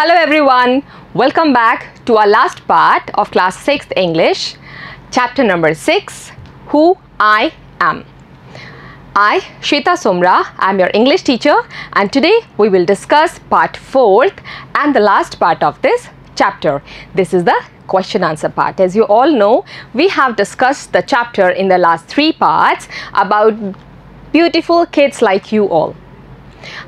Hello everyone, welcome back to our last part of class 6th English, chapter number 6, Who I Am. I, Shweta Somra, I am your English teacher and today we will discuss part 4th and the last part of this chapter. This is the question answer part. As you all know, we have discussed the chapter in the last 3 parts about beautiful kids like you all.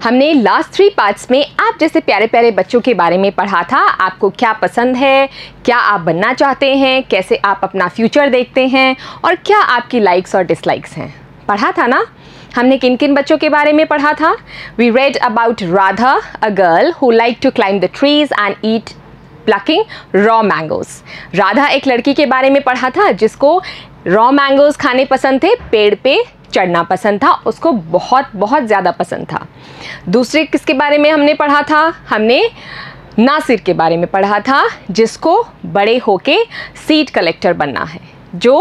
हमने last 3 parts में आप जैसे प्यारे प्यारे बच्चों के बारे में पढ़ा था. आपको क्या पसंद है, क्या आप बनना चाहते हैं, कैसे आप अपना फ्यूचर देखते हैं और क्या आपकी लाइक्स और डिसलाइक्स हैं. पढ़ा था ना हमने किन किन बच्चों के बारे में पढ़ा था. We read about Radha, a girl who like to climb the trees and eat plucking raw mangoes. Radha एक लड़की के बारे में पढ़ा था जिसको रॉ मैंगोज खाने पसंद थे, पेड़ पे चढ़ना पसंद था, उसको बहुत ज़्यादा पसंद था. दूसरे किसके बारे में हमने पढ़ा था, हमने नासिर के बारे में पढ़ा था जिसको बड़े होके सीड कलेक्टर बनना है, जो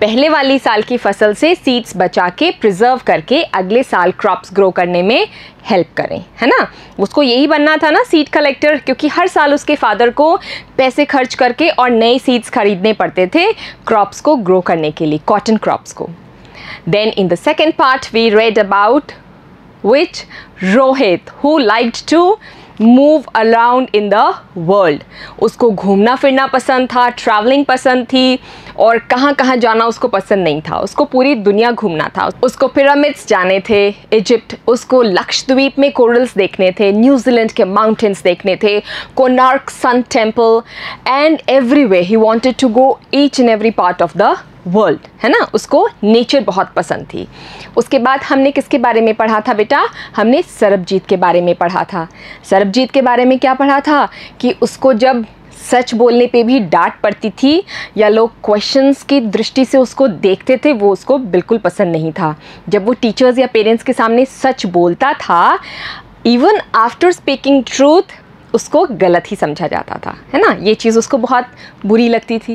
पहले वाली साल की फसल से सीड्स बचा के प्रिजर्व करके अगले साल क्रॉप्स ग्रो करने में हेल्प करें, है ना. उसको यही बनना था ना, सीड कलेक्टर, क्योंकि हर साल उसके फादर को पैसे खर्च करके और नए सीड्स खरीदने पड़ते थे क्रॉप्स को ग्रो करने के लिए, कॉटन क्रॉप्स को. Then in the second part we read about which Rohit who liked to move around in the world. उसको घूमना फिरना पसंद था, ट्रैवलिंग पसंद थी और कहाँ कहाँ जाना उसको पसंद नहीं था, उसको पूरी दुनिया घूमना था. उसको पिरामिड्स जाने थे इजिप्ट, उसको लक्षद्वीप में कोरल्स देखने थे, न्यूजीलैंड के माउंटेन्स देखने थे, Konark sun temple and everywhere he wanted to go each and every part of the world, है ना. उसको नेचर बहुत पसंद थी. उसके बाद हमने किसके बारे में पढ़ा था बेटा, हमने सरबजीत के बारे में पढ़ा था. सरबजीत के बारे में क्या पढ़ा था कि उसको जब सच बोलने पे भी डांट पड़ती थी या लोग क्वेश्चंस की दृष्टि से उसको देखते थे, वो उसको बिल्कुल पसंद नहीं था. जब वो टीचर्स या पेरेंट्स के सामने सच बोलता था, इवन आफ्टर स्पीकिंग ट्रूथ, उसको गलत ही समझा जाता था, है ना. ये चीज़ उसको बहुत बुरी लगती थी.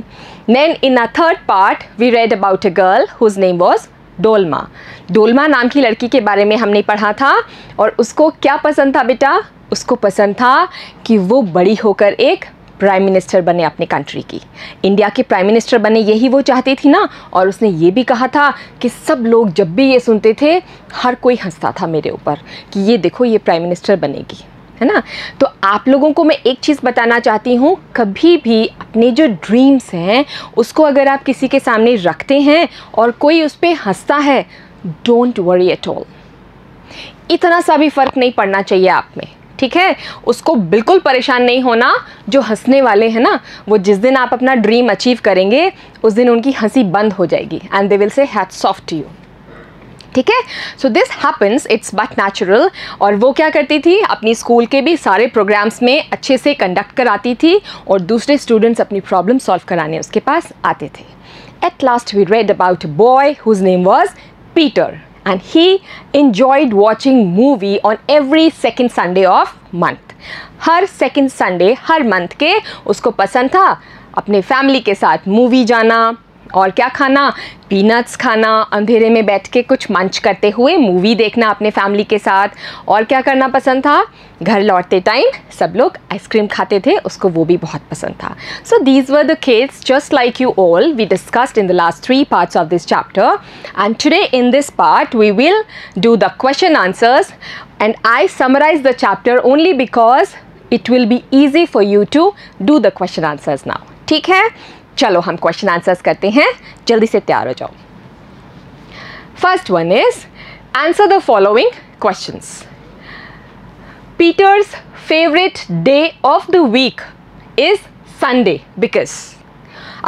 Then in a third part we read about a girl whose name was Dolma. Dolma नाम की लड़की के बारे में हमने पढ़ा था और उसको क्या पसंद था बेटा, उसको पसंद था कि वो बड़ी होकर एक प्राइम मिनिस्टर बने अपने कंट्री की, इंडिया के प्राइम मिनिस्टर बने, यही वो चाहती थी ना. और उसने ये भी कहा था कि सब लोग जब भी ये सुनते थे हर कोई हंसता था मेरे ऊपर कि ये देखो ये प्राइम मिनिस्टर बनेगी, है ना. तो आप लोगों को मैं एक चीज़ बताना चाहती हूँ, कभी भी अपने जो ड्रीम्स हैं उसको अगर आप किसी के सामने रखते हैं और कोई उस पर हंसता है, डोंट वरी एट ऑल, इतना सा भी फ़र्क नहीं पड़ना चाहिए आप में, ठीक है. उसको बिल्कुल परेशान नहीं होना. जो हंसने वाले हैं ना, वो जिस दिन आप अपना ड्रीम अचीव करेंगे उस दिन उनकी हंसी बंद हो जाएगी and they will say hats off to you, ठीक है. So this happens, it's but natural. और वो क्या करती थी, अपनी स्कूल के भी सारे प्रोग्राम्स में अच्छे से कंडक्ट कराती थी और दूसरे स्टूडेंट्स अपनी प्रॉब्लम सॉल्व कराने उसके पास आते थे. At last we read about boy whose name was Peter and he enjoyed watching movie on every second Sunday of month. हर सेकेंड संडे हर मंथ के उसको पसंद था अपने फैमिली के साथ मूवी जाना और क्या खाना, पीनट्स खाना, अंधेरे में बैठ के कुछ मंच करते हुए मूवी देखना अपने फैमिली के साथ. और क्या करना पसंद था, घर लौटते टाइम सब लोग आइसक्रीम खाते थे, उसको वो भी बहुत पसंद था. So these were the kids just like you all we discussed in the last 3 parts of this chapter and today in this part we will do the question answers and I summarise the chapter only because it will be easy for you to do the question answers now, ठीक है. चलो हम question answers करते हैं, जल्दी से तैयार हो जाओ. First one is answer the following questions. Peter's favourite day of the week is Sunday because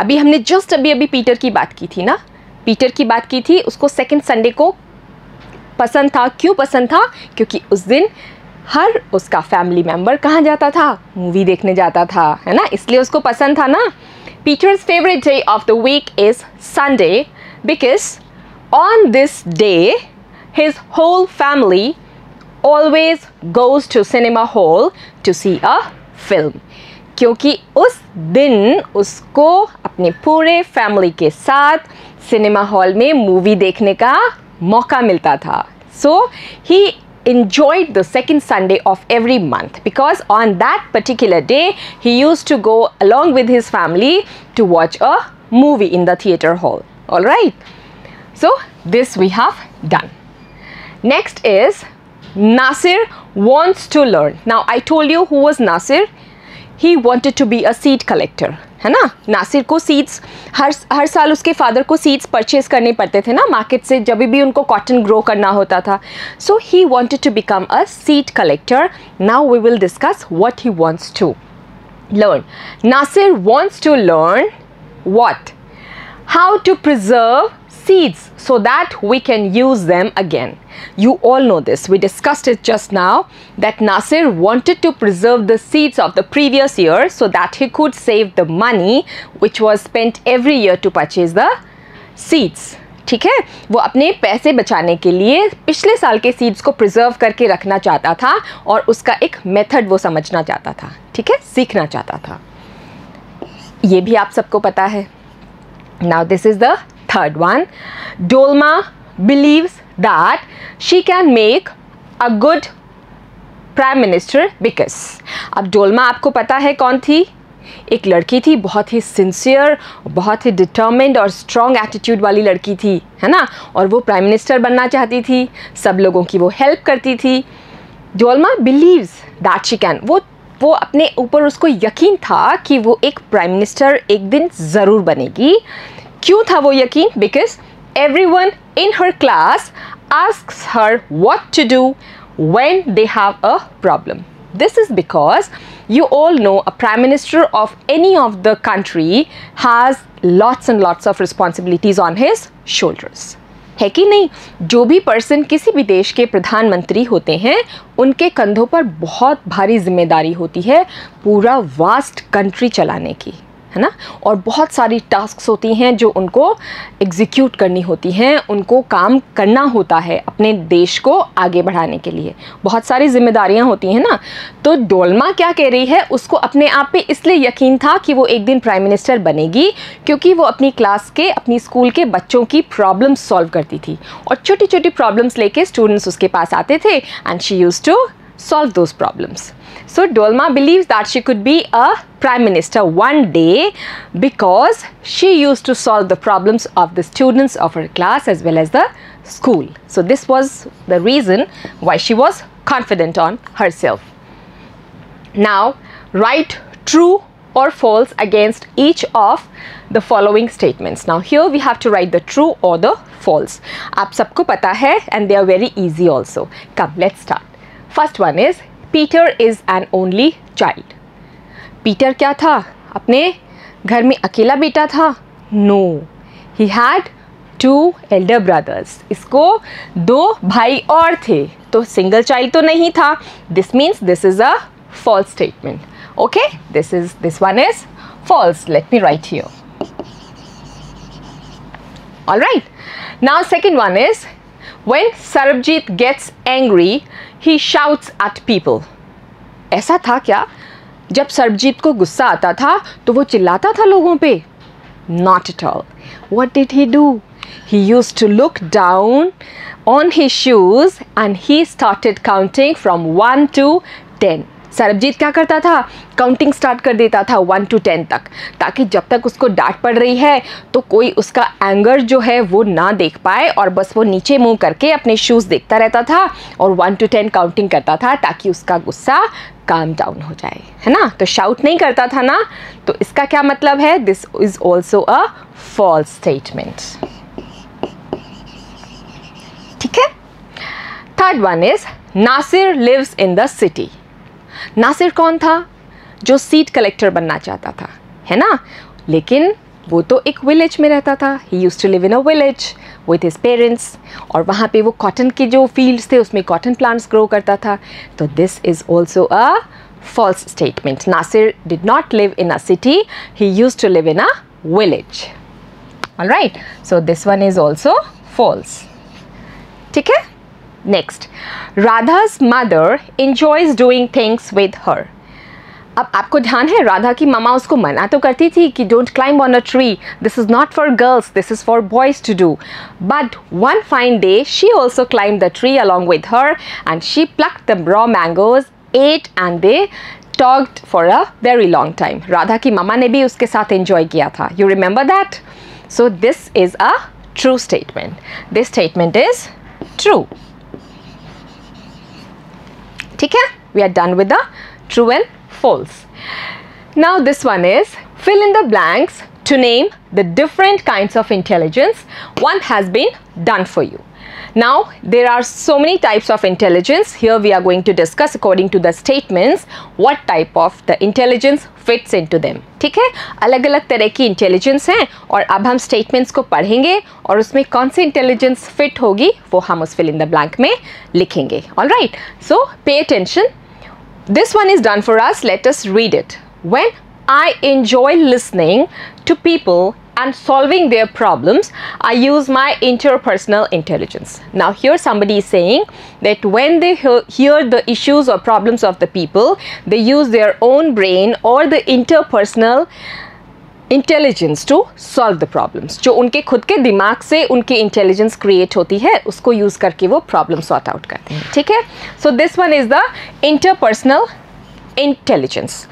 अभी हमने जस्ट अभी पीटर की बात की थी ना, पीटर की बात की थी, उसको सेकंड संडे को पसंद था. क्यों पसंद था, क्योंकि उस दिन हर उसका फैमिली मेम्बर कहाँ जाता था, मूवी देखने जाता था, है ना, इसलिए उसको पसंद था ना. Peter's favorite day of the week is Sunday because on this day his whole family always goes to cinema hall to see a film. क्योंकि उस दिन उसको अपने पूरे फैमिली के साथ सिनेमा हॉल में मूवी देखने का मौका मिलता था. So he enjoyed the second Sunday of every month, because on that particular day he used to go along with his family to watch a movie in the theater hall. All right, so this we have done. Next is Nasir wants to learn. Now I told you who was Nasir. He wanted to be a seed collector, है ना. नासिर को seeds हर साल उसके father को seeds purchase करने पड़ते थे ना market से, जब भी उनको cotton grow करना होता था. So he wanted to become a seed collector. Now we will discuss what he wants to learn. Nasir wants to learn what? How to preserve seeds so that we can use them again. You all know this, we discussed it just now, that Nasir wanted to preserve the seeds of the previous year so that he could save the money which was spent every year to purchase the seeds. ठीक है, वो अपने पैसे बचाने के लिए पिछले साल के सीड्स को प्रिजर्व करके रखना चाहता था और उसका एक मेथड वो समझना चाहता था. ठीक है, सीखना चाहता था. ये भी आप सबको पता है. Now this is the third one. Dolma believes that she can make a good prime minister because. अब डोलमा आपको पता है कौन थी? एक लड़की थी, बहुत ही सिंसियर, बहुत ही डिटर्मिन्ड और स्ट्रॉन्ग एटीट्यूड वाली लड़की थी, है ना. और वो प्राइम मिनिस्टर बनना चाहती थी, सब लोगों की वो हेल्प करती थी. Dolma believes that she can, वो अपने ऊपर उसको यकीन था कि वो एक प्राइम मिनिस्टर एक दिन ज़रूर बनेगी. क्यों था वो यकीन? Because everyone in her class asks her what to do when they have a problem. This is because you all know a prime minister of any of the country has lots and lots of responsibilities on his shoulders. है कि नहीं? जो भी person किसी भी देश के प्रधानमंत्री होते हैं उनके कंधों पर बहुत भारी जिम्मेदारी होती है पूरा वास्ट कंट्री चलाने की, है ना. और बहुत सारी टास्क्स होती हैं जो उनको एग्जीक्यूट करनी होती हैं, उनको काम करना होता है अपने देश को आगे बढ़ाने के लिए. बहुत सारी जिम्मेदारियां होती हैं ना. तो डोलमा क्या कह रही है, उसको अपने आप पे इसलिए यकीन था कि वो एक दिन प्राइम मिनिस्टर बनेगी क्योंकि वो अपनी क्लास के, अपनी स्कूल के बच्चों की प्रॉब्लम सॉल्व करती थी और छोटी छोटी प्रॉब्लम्स लेके स्टूडेंट्स उसके पास आते थे and she used to solve those problems. So Dolma believes that she could be a prime minister one day because she used to solve the problems of the students of her class as well as the school. So this was the reason why she was confident on herself. Now write true or false against each of the following statements. Now here we have to write the true or the false. आप सबको पता है and they are very easy also. Come, let's start. First one is Peter is an only child. Peter क्या था? अपने घर में अकेला बेटा था? No, he had two elder brothers. इसको दो भाई और थे, तो सिंगल चाइल्ड तो नहीं था. This means this is a false statement. Okay, this one is false. Let me write here. All right, now second one is When Sarabjit gets angry, he shouts at people. ऐसा था क्या? जब सरबजीत को गुस्सा आता था तो वो चिल्लाता था लोगों पे? Not at all. What did he do? He used to look down on his shoes and he started counting from 1 to 10. Sarabjit क्या करता था? काउंटिंग स्टार्ट कर देता था 1 to 10 तक, ताकि जब तक उसको डांट पड़ रही है तो कोई उसका एंगर जो है वो ना देख पाए. और बस वो नीचे मुंह करके अपने शूज़ देखता रहता था और 1 to 10 काउंटिंग करता था ताकि उसका गुस्सा काम डाउन हो जाए, है ना. तो शाउट नहीं करता था ना. तो इसका क्या मतलब है? This is also a false statement. ठीक है. Third one is Nasir lives in the city. Nasir कौन था? जो सीड कलेक्टर बनना चाहता था, है ना. लेकिन वो तो एक विलेज में रहता था. He used to live in a village with his parents. और वहाँ पे वो कॉटन के जो फील्ड्स थे उसमें कॉटन प्लांट्स ग्रो करता था. तो this is also a false statement. Nasir did not live in a city, he used to live in a village. Alright, so this one is also false. ठीक है. Next, Radha's mother enjoys doing things with her. अब आपको ध्यान है राधा की मामा उसको मना तो करती थी कि don't climb on a tree, this is not for girls, this is for boys to do. But one fine day she also climb the tree along with her and she pluck the raw mangoes, eight and they talked for a very long time. Radha की मामा ने भी उसके साथ enjoy किया था. You remember that? So this is a true statement. This statement is true. ठीक है, we are done with the true and false. Now this one is fill in the blanks to name the different kinds of intelligence. One has been done for you. Now there are so many types of intelligence. Here we are going to discuss according to the statements what type of the intelligence fits into them. ठीक है, अलग अलग तरह की intelligence हैं और अब हम statements को पढ़ेंगे और उसमें कौन सी intelligence fit होगी वो हम उस fill in the blank में लिखेंगे. All right, so pay attention. This one is done for us. Let us read it. When I enjoy listening to people and solving their problems, I use my interpersonal intelligence. Now here somebody is saying that when they hear the issues or problems of the people, they use their own brain or the interpersonal intelligence to solve the problems. जो उनके खुद के दिमाग से उनकी intelligence create होती है उसको यूज़ करके वो प्रॉब्लम सॉर्ट आउट करते हैं. ठीक है, so this one is the interpersonal intelligence.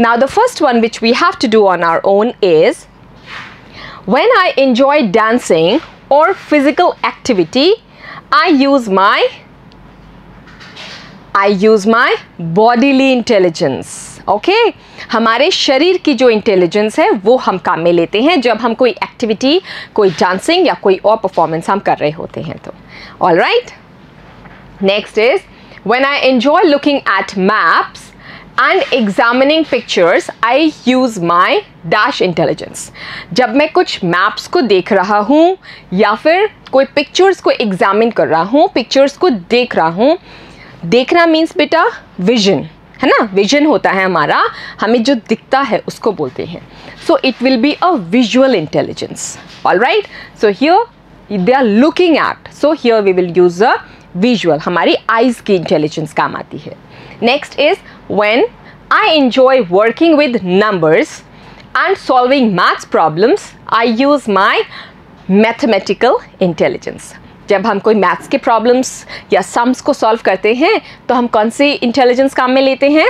Now the first one which we have to do on our own is when I enjoy dancing और physical activity I use my bodily intelligence. Okay, हमारे शरीर की जो intelligence है वो हम काम में लेते हैं जब हम कोई एक्टिविटी, कोई डांसिंग या कोई और परफॉर्मेंस हम कर रहे होते हैं तो. All right, next is when I enjoy looking at maps and examining pictures I use my dash intelligence. जब मैं कुछ मैप्स को देख रहा हूँ या फिर कोई पिक्चर्स को एग्जामिन कर रहा हूँ, पिक्चर्स को देख रहा हूँ, देखना मीन्स बेटा विजन है ना, विजन होता है हमारा, हमें जो दिखता है उसको बोलते हैं. So it will be a visual intelligence. All right, so here they are looking at, so here we will use a visual, हमारी आइज की इंटेलिजेंस काम आती है. Next is when I enjoy working with numbers and solving maths problems I use my mathematical intelligence. जब हम कोई maths के problems या सम्स को सॉल्व करते हैं तो हम कौन सी इंटेलिजेंस काम में लेते हैं?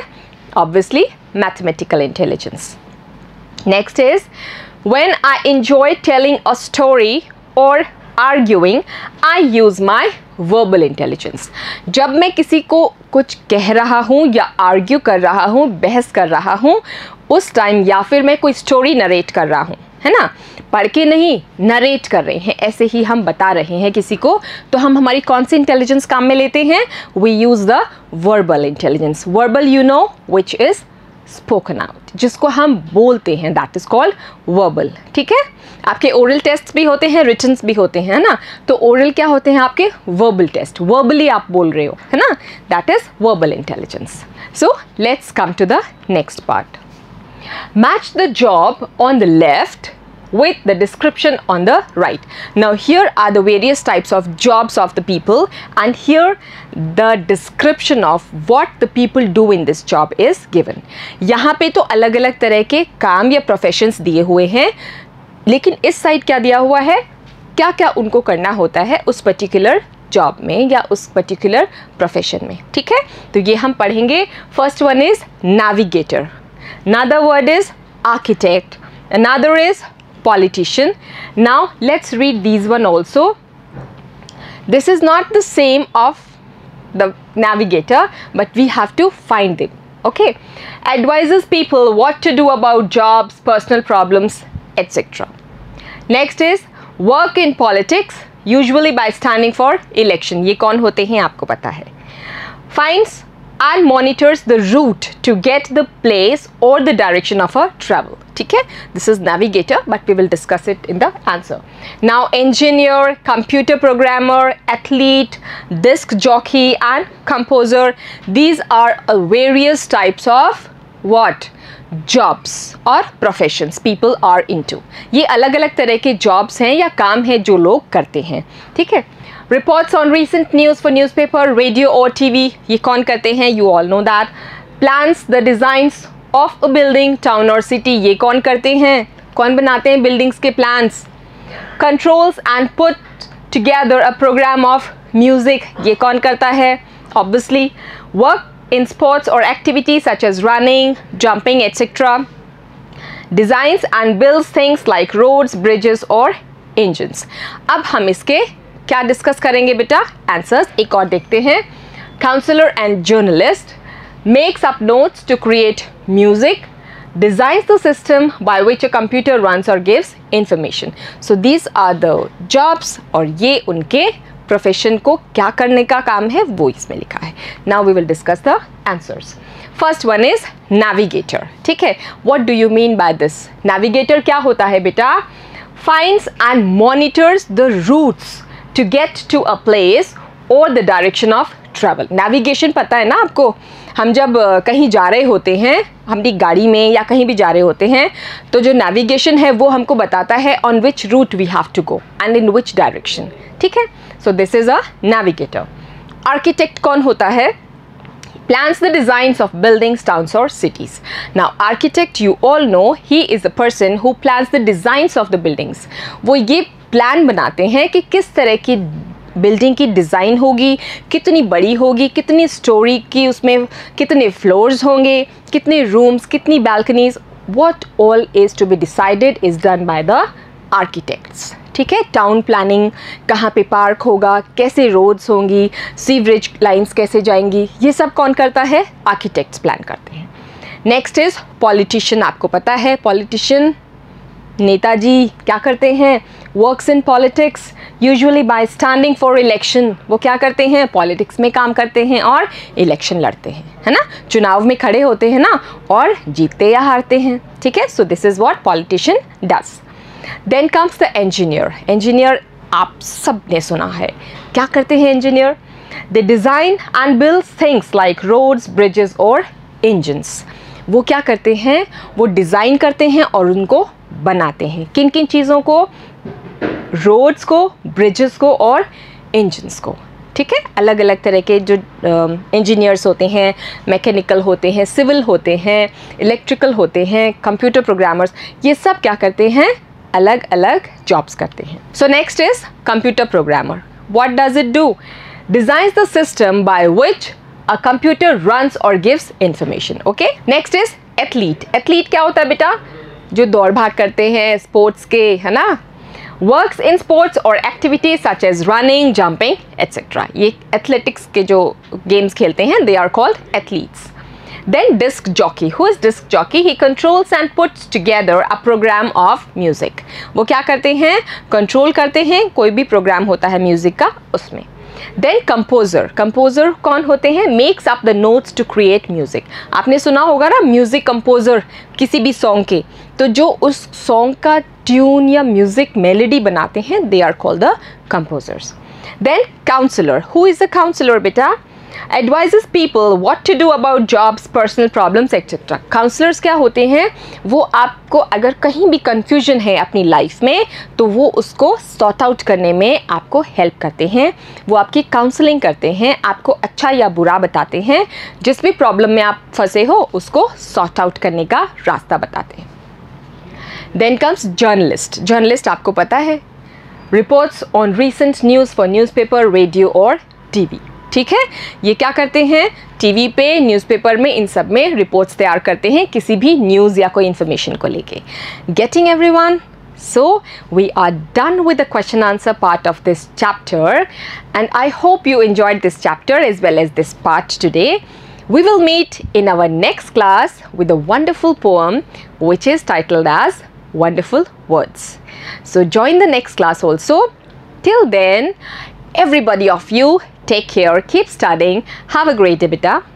Obviously mathematical intelligence. Next is when I enjoy telling a story और arguing I use my verbal intelligence. जब मैं किसी को कुछ कह रहा हूँ या आर्ग्यू कर रहा हूँ, बहस कर रहा हूँ उस टाइम, या फिर मैं कोई स्टोरी नरेट कर रहा हूँ, है ना, पढ़ के नहीं नरेट कर रहे हैं, ऐसे ही हम बता रहे हैं किसी को, तो हम हमारी कौन सी इंटेलिजेंस काम में लेते हैं? We use the verbal intelligence. Verbal you know which is spoken out, जिसको हम बोलते हैं, दैट इज़ कॉल्ड वर्बल. ठीक है, आपके ओरल टेस्ट भी होते हैं, रिटन्स भी होते हैं, है ना, तो ओरल क्या होते हैं आपके? वर्बल टेस्ट, वर्बली आप बोल रहे हो, है ना, that is verbal intelligence. So let's come to the next part. Match the job on the left with the description on the right. Now here are the various types of jobs of the people and here the description of what the people do in this job is given. यहाँ पे तो अलग अलग तरह के काम या professions दिए हुए हैं, लेकिन इस साइड क्या दिया हुआ है, क्या क्या उनको करना होता है उस particular जॉब में या उस particular profession में. ठीक है, तो ये हम पढ़ेंगे. First one is navigator. Another word is architect. Another is politician. Now let's read these one also. This is not the same of the navigator, but we have to find them. Okay. Advises people what to do about jobs, personal problems, etc. Next is work in politics, usually by standing for election. ये कौन होते हैं आपको पता है. Finds and monitors the route to get the place or the direction of a travel. ठीक है, this is navigator, but we will discuss it in the answer. Now engineer, computer programmer, athlete, disc jockey and composer, these are various types of what? Jobs or professions people are into. ये अलग अलग तरह के jobs हैं या काम हैं जो लोग करते हैं. ठीक है, Reports on recent news for newspaper, radio or TV, ये कौन करते हैं? You all know that. Plans, the designs of a building, town और सिटी। ये कौन करते हैं, कौन बनाते हैं बिल्डिंग्स के plans. Controls and put together a programme of music, ये कौन करता है। ऑब्वियसली वर्क इन स्पोर्ट्स और activities such as running, jumping etcetera. Designs and builds things like roads, bridges और इंजन्स। अब हम इसके क्या डिस्कस करेंगे बेटा, आंसर्स। एक और देखते हैं, counsellor and journalist makes up notes to create music, designs the system by which a computer runs or gives information. So these are the jobs और ये उनके profession को क्या करने का काम है वो इसमें लिखा है। Now we will discuss the answers. First one is navigator, ठीक है। What do you mean by this? Navigator क्या होता है बेटा, finds and monitors the routes to get to a place or the direction of travel. Navigation पता है ना आपको, हम जब कहीं जा रहे होते हैं, हमने गाड़ी में या कहीं भी जा रहे होते हैं, तो जो नेविगेशन है वो हमको बताता है on which route we have to go and in which direction, ठीक है। So this is a navigator. Architect कौन होता है, plans the designs of buildings, towns और cities. Now architect you all know he is a person who plans the designs of the buildings. वो ये plan बनाते हैं कि किस तरह की बिल्डिंग की डिज़ाइन होगी, कितनी बड़ी होगी, कितनी स्टोरी की, उसमें कितने फ्लोर्स होंगे, कितने रूम्स, कितनी balconies, what all is to be decided is done by the architects, ठीक है। टाउन प्लानिंग, कहाँ पे पार्क होगा, कैसे रोड्स होंगी, सीवरेज लाइंस कैसे जाएंगी, ये सब कौन करता है, आर्किटेक्ट्स प्लान करते हैं। Next is politician. आपको पता है पॉलिटिशियन, नेताजी क्या करते हैं, works in politics usually by standing for election. वो क्या करते हैं, पॉलिटिक्स में काम करते हैं और इलेक्शन लड़ते हैं, है ना, चुनाव में खड़े होते हैं ना, और जीतते या हारते हैं, ठीक है। So this is what politician does. Then comes the engineer. Engineer आप सब ने सुना है, क्या करते हैं engineer, they design and build things like roads, bridges और इंजन्स। वो क्या करते हैं, वो डिज़ाइन करते हैं और उनको बनाते हैं। किन किन चीज़ों को, रोड्स को, ब्रिजेस को और इंजन्स को, ठीक है। अलग अलग तरह के जो इंजीनियर्स होते हैं, मैकेनिकल होते हैं, सिविल होते हैं, इलेक्ट्रिकल होते हैं, कंप्यूटर प्रोग्रामर्स, ये सब क्या करते हैं, अलग अलग जॉब्स करते हैं। So next is computer programmer. What does it do, designs the system by which a computer runs और gives information, okay. Next is athlete. Athlete क्या होता है बेटा, जो दौड़ भाग करते हैं स्पोर्ट्स के, है ना। वर्क्स इन स्पोर्ट्स और activities such as running, jumping etcetera. ये एथलेटिक्स के जो गेम्स खेलते हैं they are called athletes. Then disc jockey. Who is disc jockey, he controls and puts together a programme of music. वो क्या करते हैं, कंट्रोल करते हैं, कोई भी प्रोग्राम होता है म्यूजिक का उसमें। Then composer. कंपोजर कौन होते हैं, makes up the notes to create music. आपने सुना होगा ना म्यूजिक कंपोजर, किसी भी सॉन्ग के, तो जो उस सॉन्ग का ट्यून या म्यूजिक मेलोडी बनाते हैं they are called the composers. Then counsellor. Who is a counsellor बेटा, advises people what to do about jobs, personal problems etcetera. Counsellors क्या होते हैं, वो आपको अगर कहीं भी कन्फ्यूजन है अपनी लाइफ में तो वो उसको सॉर्ट आउट करने में आपको हेल्प करते हैं। वो आपकी काउंसलिंग करते हैं, आपको अच्छा या बुरा बताते हैं, जिस भी प्रॉब्लम में आप फंसे हो उसको सॉर्ट आउट करने का रास्ता बताते हैं। Then comes journalist. जर्नलिस्ट आपको पता है, reports on recent news for newspaper, radio और टीवी, ठीक है। ये क्या करते हैं, टीवी पे, न्यूज़पेपर में, इन सब में रिपोर्ट्स तैयार करते हैं किसी भी न्यूज़ या कोई इन्फॉर्मेशन को लेके। Getting everyone, so we are done with the question answer part of this chapter and I hope you enjoyed this chapter as well as this part today. We will meet in our next class with a wonderful poem which is titled as Wonderful Words. So join the next class also. Till then, everybody of you, take care, keep studying, have a great day beta.